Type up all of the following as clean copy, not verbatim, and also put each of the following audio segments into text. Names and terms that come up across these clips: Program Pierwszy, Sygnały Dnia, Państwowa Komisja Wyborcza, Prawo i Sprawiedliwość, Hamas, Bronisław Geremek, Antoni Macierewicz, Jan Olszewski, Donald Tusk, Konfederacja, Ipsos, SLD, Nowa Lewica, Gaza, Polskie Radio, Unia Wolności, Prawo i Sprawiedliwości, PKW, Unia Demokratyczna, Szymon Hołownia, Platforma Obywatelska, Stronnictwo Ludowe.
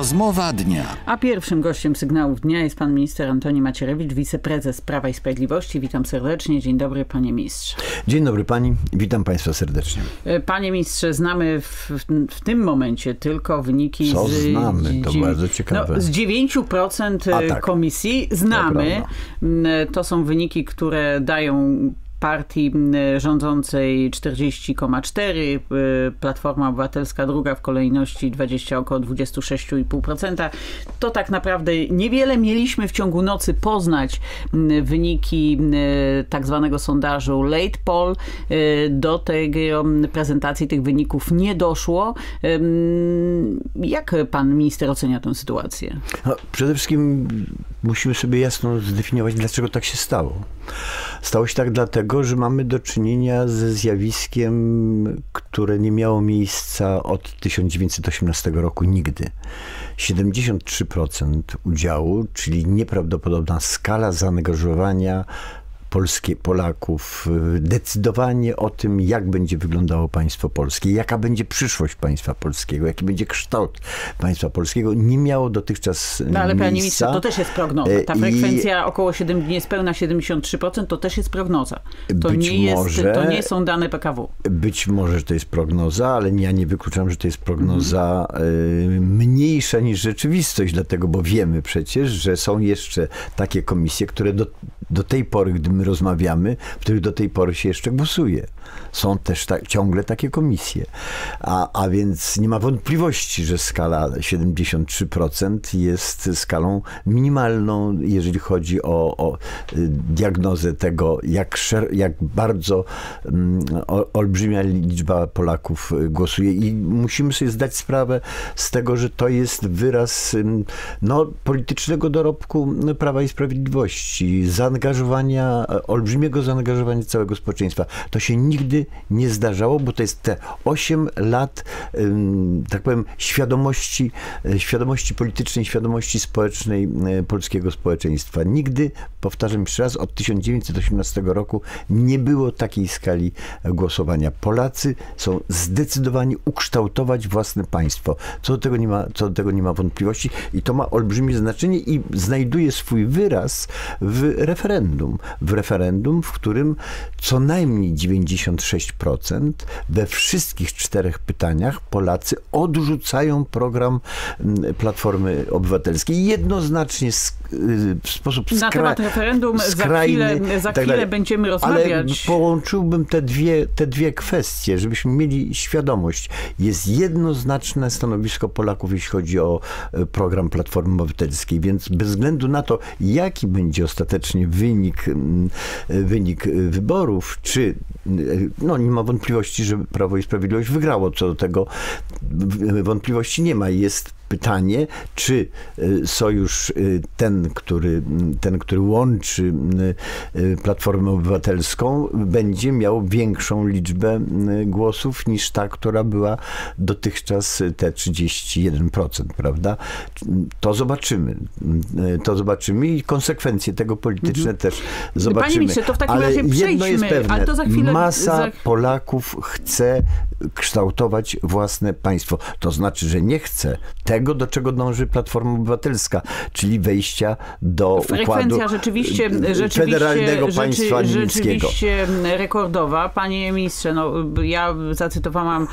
Rozmowa dnia. A pierwszym gościem sygnałów dnia jest pan minister Antoni Macierewicz, wiceprezes Prawa i Sprawiedliwości. Witam serdecznie. Dzień dobry, panie ministrze. Dzień dobry pani. Witam państwa serdecznie. Panie ministrze, znamy w tym momencie tylko wyniki znamy? To bardzo ciekawe. No, z 9% komisji znamy. To są wyniki, które dają partii rządzącej 40,4, Platforma Obywatelska druga w kolejności około 26,5%. To tak naprawdę niewiele. Mieliśmy w ciągu nocy poznać wyniki tak zwanego sondażu Late Poll. Do tej prezentacji tych wyników nie doszło. Jak pan minister ocenia tę sytuację? No, przede wszystkim musimy sobie jasno zdefiniować, dlaczego tak się stało. Stało się tak dlatego, że mamy do czynienia ze zjawiskiem, które nie miało miejsca od 1918 roku nigdy. 73% udziału, czyli nieprawdopodobna skala zaangażowania Polaków decydowanie o tym, jak będzie wyglądało państwo polskie, jaka będzie przyszłość państwa polskiego, jaki będzie kształt państwa polskiego, nie miało dotychczas miejsca. No ale panie ministrze, to też jest prognoza. Ta frekwencja około niespełna 73% to też jest prognoza. To nie są dane PKW. Być może to jest prognoza, ale ja nie wykluczam, że to jest prognoza mniejsza niż rzeczywistość, dlatego, bo wiemy przecież, że są jeszcze takie komisje, które do tej pory, gdy my rozmawiamy, w których do tej pory się jeszcze głosuje. Są też ciągle takie komisje. A więc nie ma wątpliwości, że skala 73% jest skalą minimalną, jeżeli chodzi o diagnozę tego, jak bardzo olbrzymia liczba Polaków głosuje. I musimy sobie zdać sprawę z tego, że to jest wyraz politycznego dorobku Prawa i Sprawiedliwości, olbrzymiego zaangażowania całego społeczeństwa. To się nigdy nie zdarzało, bo to jest te 8 lat, tak powiem, świadomości politycznej, świadomości społecznej polskiego społeczeństwa. Nigdy, powtarzam jeszcze raz, od 1918 roku nie było takiej skali głosowania. Polacy są zdecydowani ukształtować własne państwo. Co do tego nie ma wątpliwości i to ma olbrzymie znaczenie i znajduje swój wyraz w referendum. W referendum, w którym co najmniej 96% we wszystkich 4 pytaniach Polacy odrzucają program Platformy Obywatelskiej. Jednoznacznie w sposób skrajny. Na temat referendum za chwilę będziemy rozmawiać. Ale połączyłbym te dwie kwestie, żebyśmy mieli świadomość. Jest jednoznaczne stanowisko Polaków, jeśli chodzi o program Platformy Obywatelskiej, więc bez względu na to, jaki będzie ostatecznie wynik wyborów, czy nie ma wątpliwości, że Prawo i Sprawiedliwość wygrało, co do tego wątpliwości nie ma. Jest pytanie, czy sojusz ten, który łączy Platformę Obywatelską, będzie miał większą liczbę głosów niż ta, która była dotychczas, te 31%, prawda? To zobaczymy. To zobaczymy i konsekwencje tego polityczne też zobaczymy. Panie ministrze, to w takim razie przejdźmy. Jedno jest pewne, ale to za chwilę. Masa Polaków chce kształtować własne państwo. To znaczy, że nie chce tego, do czego dąży Platforma Obywatelska, czyli wejścia do układu federalnego państwa niemieckiego. Rzeczywiście rekordowa. Panie ministrze, ja zacytowałam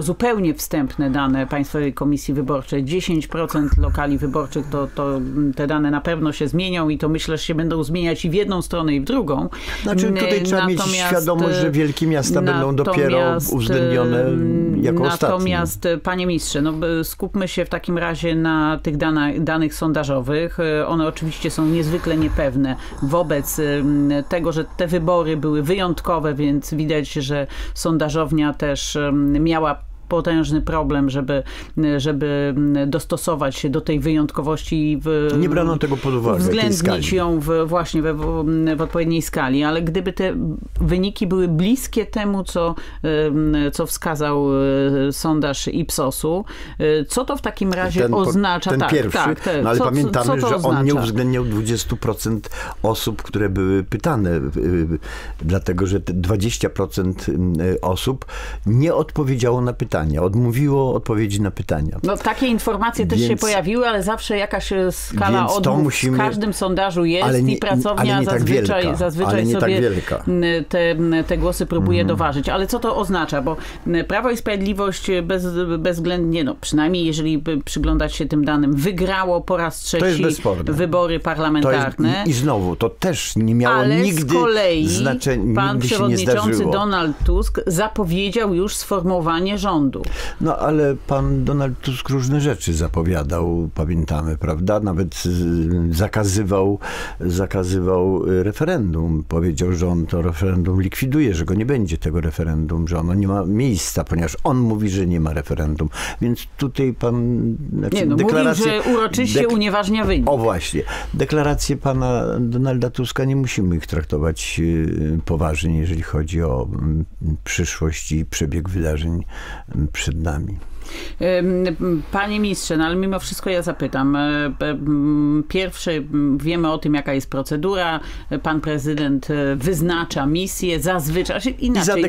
zupełnie wstępne dane Państwowej Komisji Wyborczej. 10% lokali wyborczych, to te dane na pewno się zmienią i to myślę, że się będą zmieniać i w jedną stronę, i w drugą. Znaczy tutaj trzeba mieć świadomość, że wielkie miasta będą dopiero uwzględnione jako ostatnie. Natomiast, panie ministrze, skupmy się w takim razie na tych danych sondażowych. One oczywiście są niezwykle niepewne wobec tego, że te wybory były wyjątkowe, więc widać, że sondażownia też miała potężny problem, żeby dostosować się do tej wyjątkowości i nie brano tego pod uwagę, uwzględnić ją w odpowiedniej skali. Ale gdyby te wyniki były bliskie temu, co wskazał sondaż Ipsosu, co to w takim razie oznacza? Ten pierwszy, ale pamiętamy, że on nie uwzględniał 20% osób, które były pytane, dlatego że 20% osób nie odpowiedziało na pytanie, pytania, odmówiło odpowiedzi na pytania. No takie informacje też się pojawiły, ale zawsze jakaś skala odmów w każdym sondażu jest, ale nie, i pracownia ale zazwyczaj sobie te głosy próbuje doważyć. Ale co to oznacza? Bo Prawo i Sprawiedliwość bezwzględnie, no przynajmniej jeżeli przyglądać się tym danym, wygrało po raz trzeci wybory parlamentarne. To jest, i znowu, to też nie miało nigdy znaczenia. Pan przewodniczący Donald Tusk zapowiedział już sformowanie rządu. No ale pan Donald Tusk różne rzeczy zapowiadał, pamiętamy, prawda? Nawet zakazywał referendum. Powiedział, że on to referendum likwiduje, że go nie będzie tego referendum, że ono nie ma miejsca, ponieważ on mówi, że nie ma referendum. Więc tutaj pan... Znaczy, no, deklarację, mówił, że uroczyście unieważnia wynik. O właśnie. Deklaracje pana Donalda Tuska nie musimy ich traktować poważnie, jeżeli chodzi o przyszłość i przebieg wydarzeń przed nami. Panie ministrze, no ale mimo wszystko ja zapytam. Pierwszy, wiemy o tym, jaka jest procedura. Pan prezydent wyznacza misję, zazwyczaj, inaczej,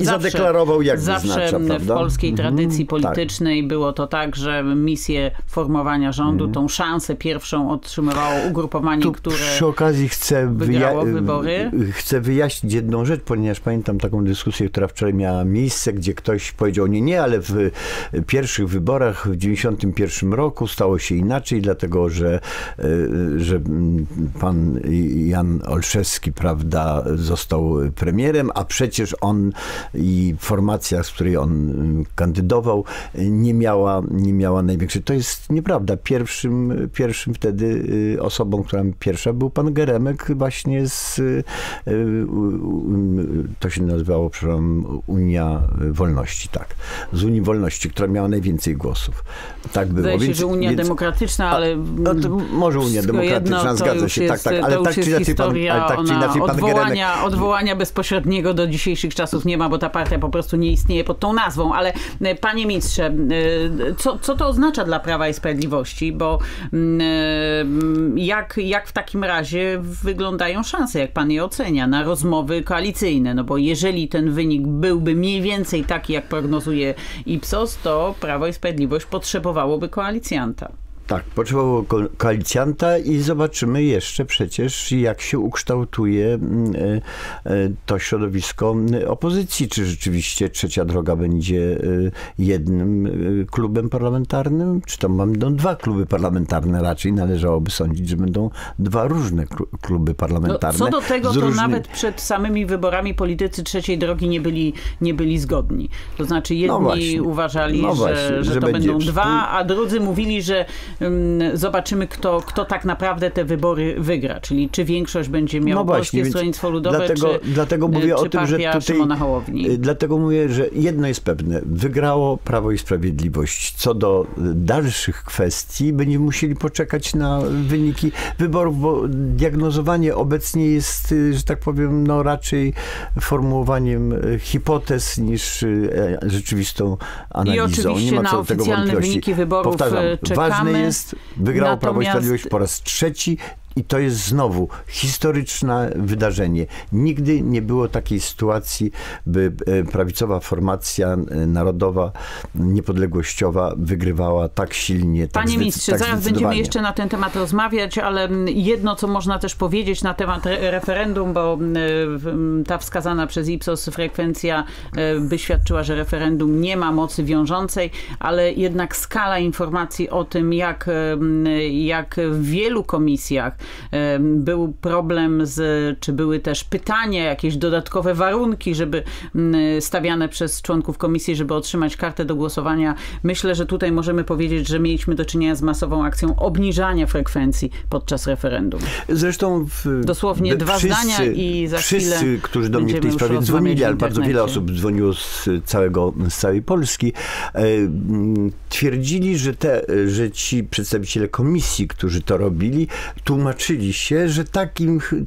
zadeklarował, jak wyznacza, prawda? W polskiej tradycji politycznej było to tak, że misję formowania rządu, tą szansę pierwszą otrzymywało ugrupowanie, które przy okazji wygrało wybory. Chcę wyjaśnić jedną rzecz, ponieważ pamiętam taką dyskusję, która wczoraj miała miejsce, gdzie ktoś powiedział, nie, ale w pierwszych wyborach w 1991 roku stało się inaczej, dlatego że pan Jan Olszewski, prawda, został premierem, a przecież on i formacja, z której on kandydował, nie miała największej. To jest nieprawda. Pierwszym wtedy osobą, która pierwsza, był pan Geremek właśnie z, to się nazywało, przepraszam, Unia Wolności, tak. Z Unii Wolności, która miała najwięcej głosów. Tak było. Zdaje się, że Unia Demokratyczna, ale... No to może Unia Demokratyczna, zgadza się. Tak, tak, ale tak czy inaczej pan Geremek... Odwołania bezpośredniego do dzisiejszych czasów nie ma, bo ta partia po prostu nie istnieje pod tą nazwą. Ale panie ministrze, co to oznacza dla Prawa i Sprawiedliwości? Bo jak w takim razie wyglądają szanse, jak pan je ocenia, na rozmowy koalicyjne? No bo jeżeli ten wynik byłby mniej więcej taki, jak prognozuje Ipsos, to Prawo i Sprawiedliwość potrzebowałoby koalicjanta. Tak, potrzebowało koalicjanta i zobaczymy jeszcze przecież, jak się ukształtuje to środowisko opozycji. Czy rzeczywiście Trzecia Droga będzie jednym klubem parlamentarnym? Czy tam będą dwa kluby parlamentarne? Raczej należałoby sądzić, że będą dwa różne kluby parlamentarne. No, co do tego, to nawet przed samymi wyborami politycy Trzeciej Drogi nie byli zgodni. To znaczy jedni uważali, że to będą dwa, a drudzy mówili, że zobaczymy, kto tak naprawdę te wybory wygra, czyli czy większość będzie miała Polskie Stronnictwo Ludowe, dlatego mówię o tym, że tutaj, Szymona Hołowni. Dlatego mówię, że jedno jest pewne. Wygrało Prawo i Sprawiedliwość. Co do dalszych kwestii, będziemy musieli poczekać na wyniki wyborów, bo diagnozowanie obecnie jest, że tak powiem, no raczej formułowaniem hipotez niż rzeczywistą analizą. I oczywiście nie ma co do tego wątpliwości. Wyniki wyborów Ważne jest, wygrało Prawo i Sprawiedliwość po raz trzeci i to jest znowu historyczne wydarzenie. Nigdy nie było takiej sytuacji, by prawicowa formacja narodowa, niepodległościowa wygrywała tak silnie, tak Panie ministrze, tak zaraz będziemy jeszcze na ten temat rozmawiać, ale jedno, co można też powiedzieć na temat referendum, bo ta wskazana przez Ipsos frekwencja by świadczyła, że referendum nie ma mocy wiążącej, ale jednak skala informacji o tym, jak w wielu komisjach był problem czy były też pytania, jakieś dodatkowe warunki, żeby stawiane przez członków komisji, żeby otrzymać kartę do głosowania. Myślę, że tutaj możemy powiedzieć, że mieliśmy do czynienia z masową akcją obniżania frekwencji podczas referendum. Zresztą dosłownie dwa zdania i za chwilę wszyscy, którzy do mnie w tej sprawie dzwonili, ale bardzo wiele osób dzwoniło z całej Polski, twierdzili, że ci przedstawiciele komisji, którzy to robili, tłumaczyli tłumaczyli się, że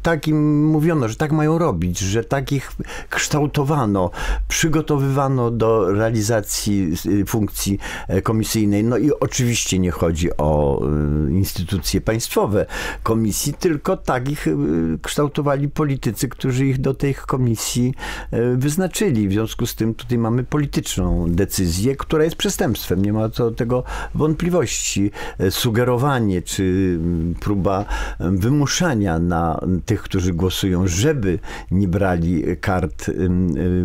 takim mówiono, że tak mają robić, że takich kształtowano, przygotowywano do realizacji funkcji komisyjnej. No i oczywiście nie chodzi o instytucje państwowe komisji, tylko takich kształtowali politycy, którzy ich do tych komisji wyznaczyli. W związku z tym tutaj mamy polityczną decyzję, która jest przestępstwem. Nie ma co do tego wątpliwości. Sugerowanie czy próba wymuszania na tych, którzy głosują, żeby nie brali kart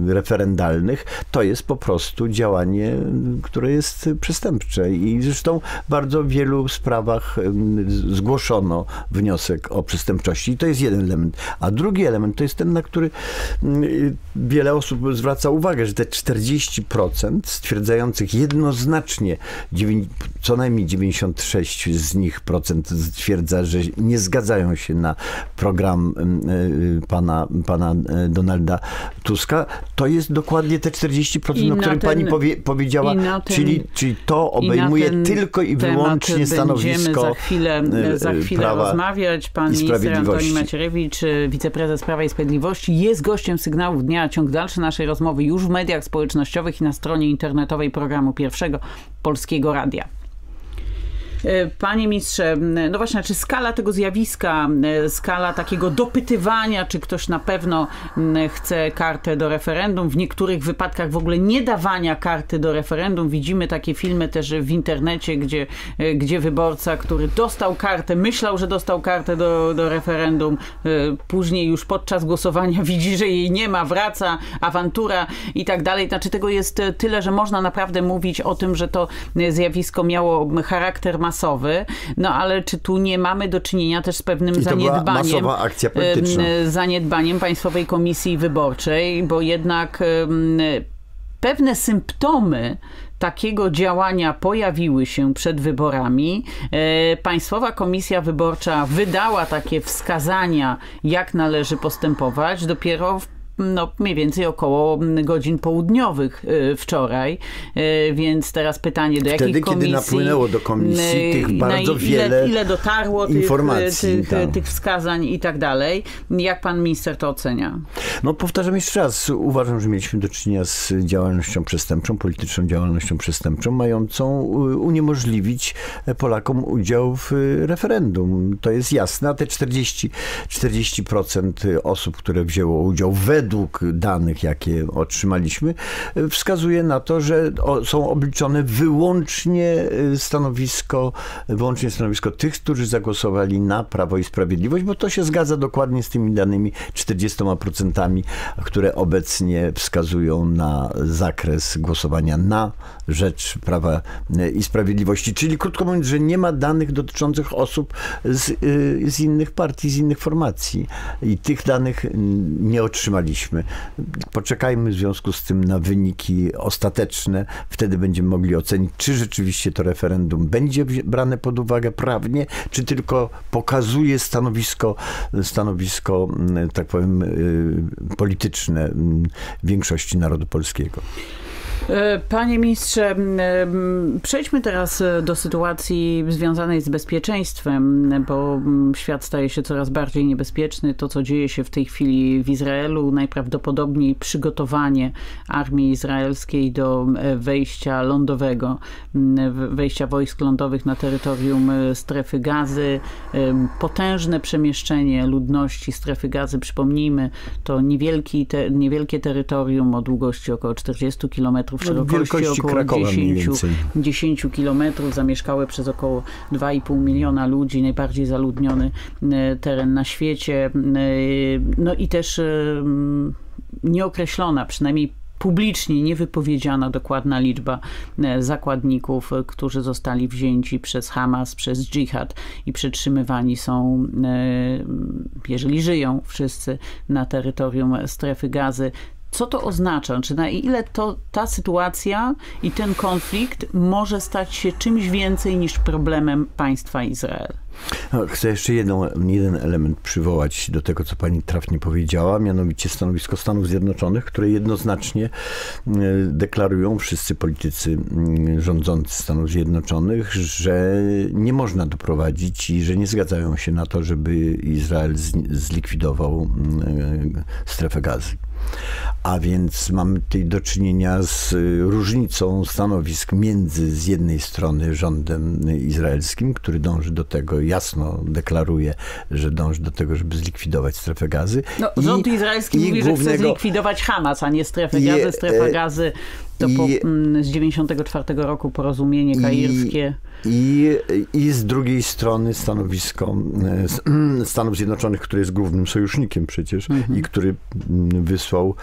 referendalnych, to jest po prostu działanie, które jest przestępcze. I zresztą w bardzo wielu sprawach zgłoszono wniosek o przestępczości. I to jest jeden element. A drugi element to jest ten, na który wiele osób zwraca uwagę, że te 40% stwierdzających jednoznacznie, co najmniej 96% z nich stwierdza, że nie zgadzają się na program pana Donalda Tuska, to jest dokładnie te 40%, o którym pani powiedziała, czyli to obejmuje tylko i wyłącznie stanowisko za chwilę Prawa rozmawiać. Pan minister Antoni Macierewicz, wiceprezes Prawa i Sprawiedliwości, jest gościem Sygnałów Dnia. Ciąg dalszy naszej rozmowy już w mediach społecznościowych i na stronie internetowej programu pierwszego Polskiego Radia. Panie ministrze, no właśnie, czy skala tego zjawiska, skala takiego dopytywania, czy ktoś na pewno chce kartę do referendum, w niektórych wypadkach w ogóle nie dawania karty do referendum. Widzimy takie filmy też w internecie, gdzie wyborca, który dostał kartę, myślał, że dostał kartę do referendum, później już podczas głosowania widzi, że jej nie ma, wraca, awantura i tak dalej. Znaczy tego jest tyle, że można naprawdę mówić o tym, że to zjawisko miało charakter masowy, no ale czy tu nie mamy do czynienia też z pewnym zaniedbaniem Państwowej Komisji Wyborczej, bo jednak pewne symptomy takiego działania pojawiły się przed wyborami. Państwowa Komisja Wyborcza wydała takie wskazania, jak należy postępować dopiero w mniej więcej około godzin południowych wczoraj, więc teraz pytanie, do jakiej komisji... Wtedy, kiedy napłynęło do komisji tych bardzo wiele ile dotarło informacji, tych wskazań i tak dalej. Jak pan minister to ocenia? No powtarzam jeszcze raz, uważam, że mieliśmy do czynienia z działalnością przestępczą, polityczną działalnością przestępczą, mającą uniemożliwić Polakom udział w referendum. To jest jasne, a te 40% osób, które wzięło udział według danych, jakie otrzymaliśmy, wskazuje na to, że są obliczone wyłącznie stanowisko tych, którzy zagłosowali na Prawo i Sprawiedliwość, bo to się zgadza dokładnie z tymi danymi 40%, które obecnie wskazują na zakres głosowania na rzecz Prawa i Sprawiedliwości. Czyli krótko mówiąc, że nie ma danych dotyczących osób z innych partii, z innych formacji i tych danych nie otrzymaliśmy. Poczekajmy w związku z tym na wyniki ostateczne. Wtedy będziemy mogli ocenić, czy rzeczywiście to referendum będzie brane pod uwagę prawnie, czy tylko pokazuje stanowisko tak powiem, polityczne większości narodu polskiego. Panie ministrze, przejdźmy teraz do sytuacji związanej z bezpieczeństwem, bo świat staje się coraz bardziej niebezpieczny. To, co dzieje się w tej chwili w Izraelu, najprawdopodobniej przygotowanie armii izraelskiej do wejścia lądowego, wejścia wojsk lądowych na terytorium strefy Gazy, potężne przemieszczenie ludności strefy Gazy. Przypomnijmy, to niewielkie terytorium o długości około 40 kilometrów, szerokości około 10 kilometrów, zamieszkałe przez około 2,5 miliona ludzi, najbardziej zaludniony teren na świecie. No i też nieokreślona, przynajmniej publicznie niewypowiedziana dokładna liczba zakładników, którzy zostali wzięci przez Hamas, przez dżihad i przetrzymywani są, jeżeli żyją wszyscy, na terytorium strefy Gazy. Co to oznacza? Czy na ile to ta sytuacja i ten konflikt może stać się czymś więcej niż problemem państwa Izrael? Chcę jeszcze jeden element przywołać do tego, co pani trafnie powiedziała, mianowicie stanowisko Stanów Zjednoczonych, które jednoznacznie deklarują wszyscy politycy rządzący Stanów Zjednoczonych, że nie można doprowadzić i że nie zgadzają się na to, żeby Izrael zlikwidował strefę gazy. A więc mamy tutaj do czynienia z różnicą stanowisk między z jednej strony rządem izraelskim, który dąży do tego, jasno deklaruje, że dąży do tego, żeby zlikwidować strefę gazy. No, rząd izraelski mówi, że chce zlikwidować Hamas, a nie strefę gazy. Strefa gazy to z 1994 roku porozumienie kairskie. I z drugiej strony stanowisko Stanów Zjednoczonych, który jest głównym sojusznikiem przecież i który wysłał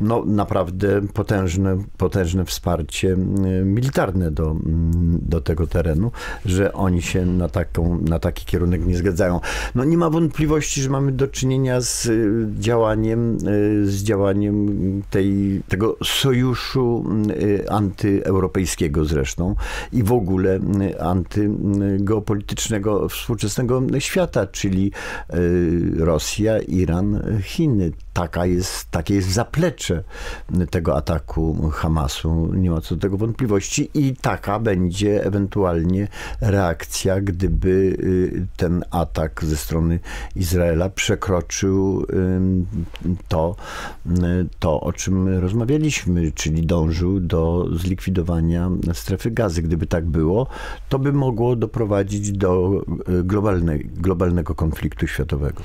no, naprawdę potężne wsparcie militarne do tego terenu, że oni się na taki kierunek nie zgadzają. No, nie ma wątpliwości, że mamy do czynienia z działaniem tego sojuszu antyeuropejskiego zresztą i w ogóle antygeopolitycznego współczesnego świata, czyli Rosja, Iran, Chiny. Takie jest zaplecze tego ataku Hamasu. Nie ma co do tego wątpliwości i taka będzie ewentualnie reakcja, gdyby ten atak ze strony Izraela przekroczył to, o czym rozmawialiśmy, czyli dążył do zlikwidowania strefy gazy. Gdyby tak było, to by mogło doprowadzić do globalnego konfliktu światowego.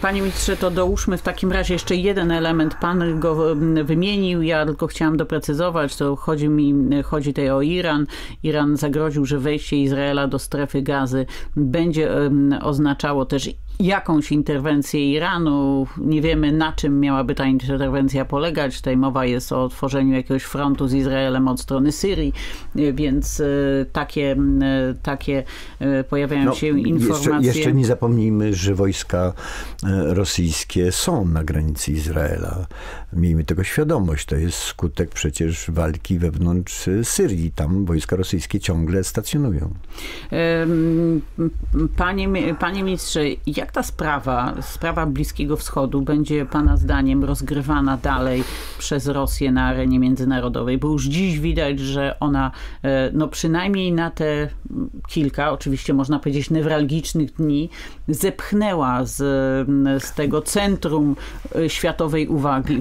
Panie ministrze, to dołóżmy w takim razie jeszcze jeden element, pan go wymienił, ja tylko chciałam doprecyzować, to chodzi tutaj o Iran. Iran zagroził, że wejście Izraela do strefy gazy będzie oznaczało też jakąś interwencję Iranu. Nie wiemy, na czym miałaby ta interwencja polegać. Tutaj mowa jest o otworzeniu jakiegoś frontu z Izraelem od strony Syrii, więc takie pojawiają się informacje. Jeszcze nie zapomnijmy, że wojska rosyjskie są na granicy Izraela. Miejmy tego świadomość. To jest skutek przecież walki wewnątrz Syrii. Tam wojska rosyjskie ciągle stacjonują. Panie ministrze, jak ta sprawa Bliskiego Wschodu będzie pana zdaniem rozgrywana dalej przez Rosję na arenie międzynarodowej? Bo już dziś widać, że ona no przynajmniej na te kilka, oczywiście można powiedzieć newralgicznych dni, zepchnęła z tego centrum światowej uwagi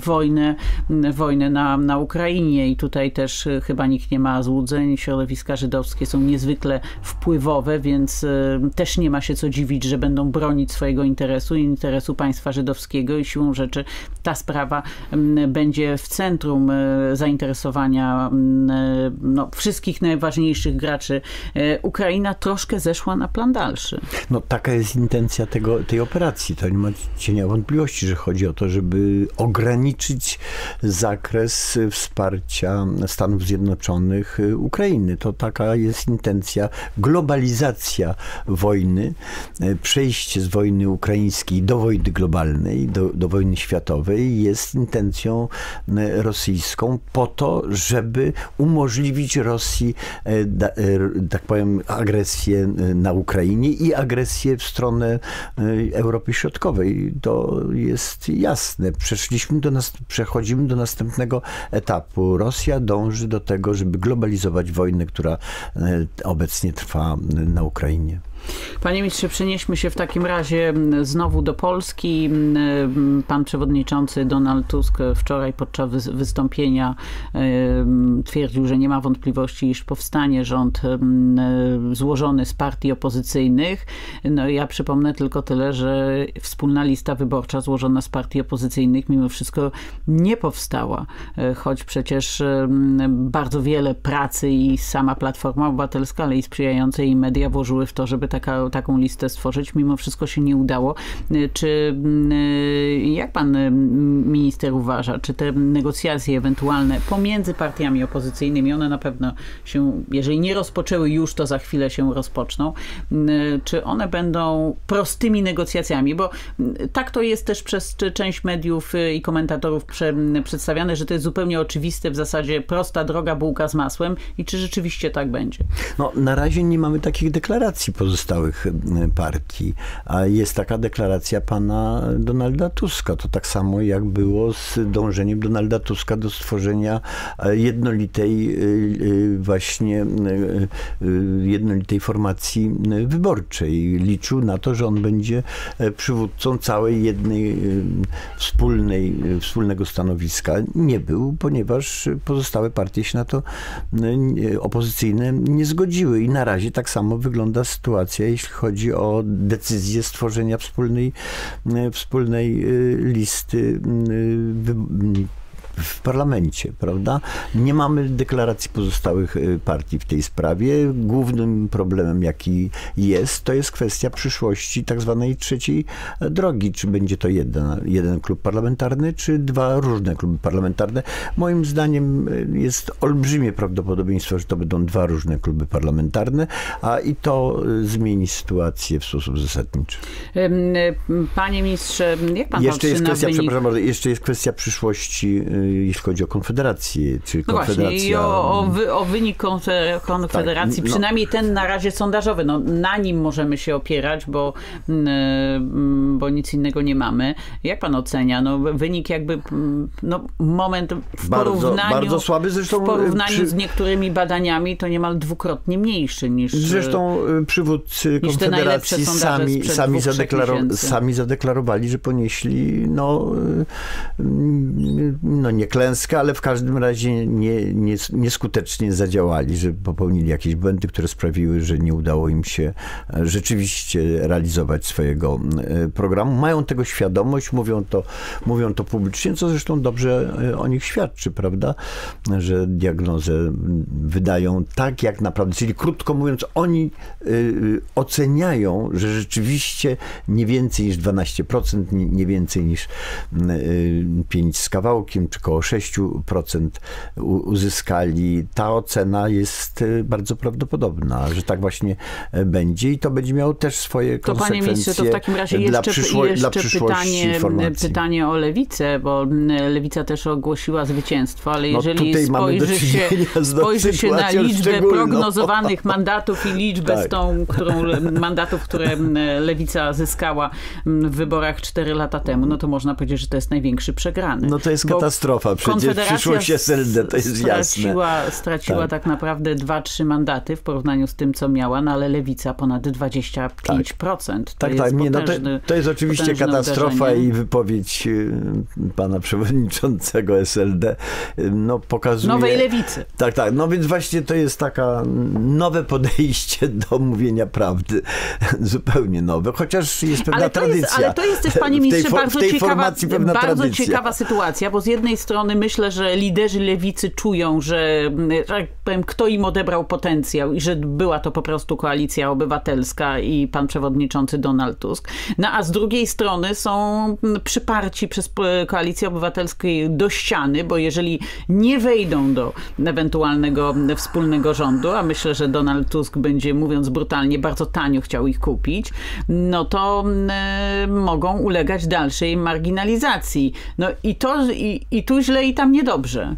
wojnę na Ukrainie i tutaj też chyba nikt nie ma złudzeń. Środowiska żydowskie są niezwykle wpływowe, więc też nie ma się co dziwić, że będą bronić swojego interesu i interesu państwa żydowskiego i siłą rzeczy ta sprawa będzie w centrum zainteresowania no, wszystkich najważniejszych graczy. Ukraina troszkę zeszła na plan dalszy. No taka jest intencja tej operacji. To nie ma cienia wątpliwości, że chodzi o to, żeby ograniczyć zakres wsparcia Stanów Zjednoczonych Ukrainy. To taka jest intencja. Globalizacja wojny, przejście z wojny ukraińskiej do wojny globalnej, do wojny światowej jest intencją rosyjską po to, żeby umożliwić Rosji, tak powiem, agresję na Ukrainie i agresję w stronę Europy Środkowej. To jest jasne. Przechodzimy do następnego etapu. Rosja dąży do tego, żeby globalizować wojnę, która obecnie trwa na Ukrainie. Panie ministrze, przenieśmy się w takim razie znowu do Polski. Pan przewodniczący Donald Tusk wczoraj podczas wystąpienia twierdził, że nie ma wątpliwości, iż powstanie rząd złożony z partii opozycyjnych. No ja przypomnę tylko tyle, że wspólna lista wyborcza złożona z partii opozycyjnych mimo wszystko nie powstała, choć przecież bardzo wiele pracy i sama Platforma Obywatelska, ale i sprzyjające jej media włożyły w to, żeby taką listę stworzyć. Mimo wszystko się nie udało. Czy jak pan minister uważa, czy te negocjacje ewentualne pomiędzy partiami opozycyjnymi, one na pewno się, jeżeli nie rozpoczęły już, to za chwilę się rozpoczną, czy one będą prostymi negocjacjami? Bo tak to jest też przez część mediów i komentatorów przedstawiane, że to jest zupełnie oczywiste, w zasadzie prosta droga, bułka z masłem. I czy rzeczywiście tak będzie? No, na razie nie mamy takich deklaracji pozostałych partii, a jest taka deklaracja pana Donalda Tuska. To tak samo jak było z dążeniem Donalda Tuska do stworzenia jednolitej formacji wyborczej. Liczył na to, że on będzie przywódcą całej jednej wspólnego stanowiska. Nie był, ponieważ pozostałe partie się na to opozycyjne nie zgodziły i na razie tak samo wygląda sytuacja, jeśli chodzi o decyzję stworzenia wspólnej listy w parlamencie, prawda? Nie mamy deklaracji pozostałych partii w tej sprawie. Głównym problemem, jaki jest, to jest kwestia przyszłości tak zwanej trzeciej drogi. Czy będzie to jeden klub parlamentarny, czy dwa różne kluby parlamentarne? Moim zdaniem jest olbrzymie prawdopodobieństwo, że to będą dwa różne kluby parlamentarne, i to zmieni sytuację w sposób zasadniczy. Panie ministrze, jak pan patrzy na wynik? Jeszcze jest kwestia przyszłości, jeśli chodzi o Konfederację. Czy Konfederacja... No właśnie, i o wynik Konfederacji, tak, no, przynajmniej ten na razie sondażowy. No, na nim możemy się opierać, bo nic innego nie mamy. Jak pan ocenia? No, wynik jakby, no, moment w porównaniu, bardzo słaby. Zresztą, w porównaniu z niektórymi badaniami to niemal dwukrotnie mniejszy niż... Zresztą przywódcy Konfederacji sami zadeklarowali, że ponieśli no nie klęskę, ale w każdym razie nieskutecznie zadziałali, że popełnili jakieś błędy, które sprawiły, że nie udało im się rzeczywiście realizować swojego programu. Mają tego świadomość, mówią to publicznie, co zresztą dobrze o nich świadczy, prawda? Że diagnozę wydają tak, jak naprawdę. Czyli krótko mówiąc, oni oceniają, że rzeczywiście nie więcej niż 12%, nie więcej niż 5 z kawałkiem, czy koło 6% uzyskali. Ta ocena jest bardzo prawdopodobna, że tak właśnie będzie i to będzie miało też swoje konsekwencje. To, panie ministrze, to w takim razie jeszcze przyszłości pytanie o Lewicę, bo Lewica też ogłosiła zwycięstwo, ale jeżeli spojrzy się na liczbę prognozowanych mandatów i liczbę tak. mandatów, które Lewica zyskała w wyborach 4 lata temu, no to można powiedzieć, że to jest największy przegrany. No to jest katastrofa. Przecież przyszłość SLD, to jest jasne. Straciła tak naprawdę 2-3 mandaty w porównaniu z tym, co miała, no ale Lewica ponad 25%. Tak. Nie, to jest oczywiście katastrofa uderzenie. I wypowiedź pana przewodniczącego SLD pokazuje... Nowej Lewicy. Tak. No więc właśnie to jest taka nowe podejście do mówienia prawdy. Zupełnie nowe. Chociaż jest pewna tradycja. Ale to jest też, panie ministrze, bardzo ciekawa sytuacja, bo z jednej strony myślę, że liderzy lewicy czują, że kto im odebrał potencjał i że była to po prostu koalicja obywatelska i pan przewodniczący Donald Tusk. No a z drugiej strony są przyparci przez koalicję obywatelską do ściany, bo jeżeli nie wejdą do ewentualnego wspólnego rządu, a myślę, że Donald Tusk będzie, mówiąc brutalnie, bardzo tanio chciał ich kupić, no to mogą ulegać dalszej marginalizacji. No i tu źle, i tam niedobrze.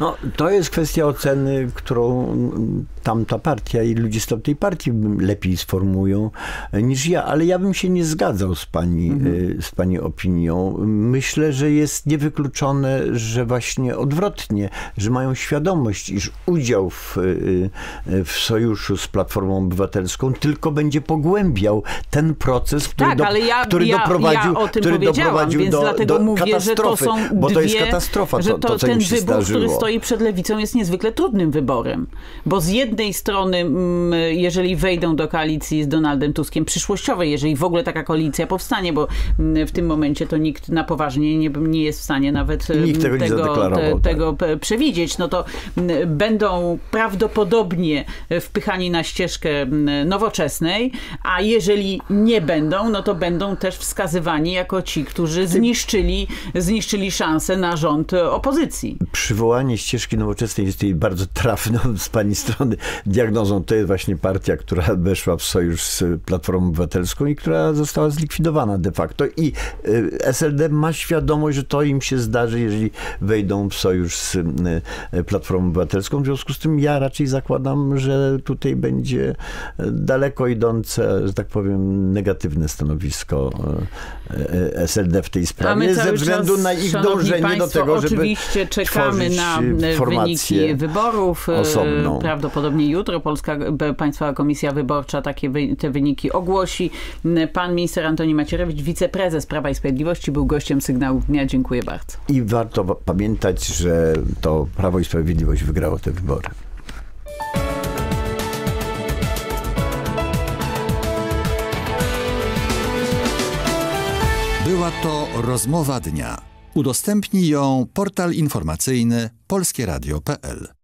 No, to jest kwestia oceny, którą tamta partia i ludzie z tamtej partii lepiej sformułują niż ja, ale ja bym się nie zgadzał z pani opinią. Myślę, że jest niewykluczone, że właśnie odwrotnie, że mają świadomość, iż udział w sojuszu z Platformą Obywatelską tylko będzie pogłębiał ten proces, który doprowadził do katastrofy. To jest katastrofa, że ten wybór, który stoi przed lewicą, jest niezwykle trudnym wyborem, bo z jednej jednej strony, jeżeli wejdą do koalicji z Donaldem Tuskiem przyszłościowej, jeżeli w ogóle taka koalicja powstanie, bo w tym momencie to nikt na poważnie nie jest w stanie nawet tego przewidzieć, no to będą prawdopodobnie wpychani na ścieżkę Nowoczesnej, a jeżeli nie będą, no to będą też wskazywani jako ci, którzy zniszczyli szansę na rząd opozycji. Przywołanie ścieżki Nowoczesnej jest jej bardzo trafną z pani strony diagnozą. To jest właśnie partia, która weszła w sojusz z Platformą Obywatelską i która została zlikwidowana de facto. I SLD ma świadomość, że to im się zdarzy, jeżeli wejdą w sojusz z Platformą Obywatelską. W związku z tym ja raczej zakładam, że tutaj będzie daleko idące, że tak powiem, negatywne stanowisko SLD w tej sprawie ze względu na ich dążenie do tego, żeby oczywiście czekamy na wyniki wyborów. Osobną. Prawdopodobnie jutro Państwowa Komisja Wyborcza te wyniki ogłosi. Pan minister Antoni Macierewicz, wiceprezes Prawa i Sprawiedliwości, był gościem Sygnału Dnia. Dziękuję bardzo. I warto pamiętać, że to Prawo i Sprawiedliwość wygrało te wybory. Była to rozmowa dnia. Udostępni ją portal informacyjny polskieradio.pl.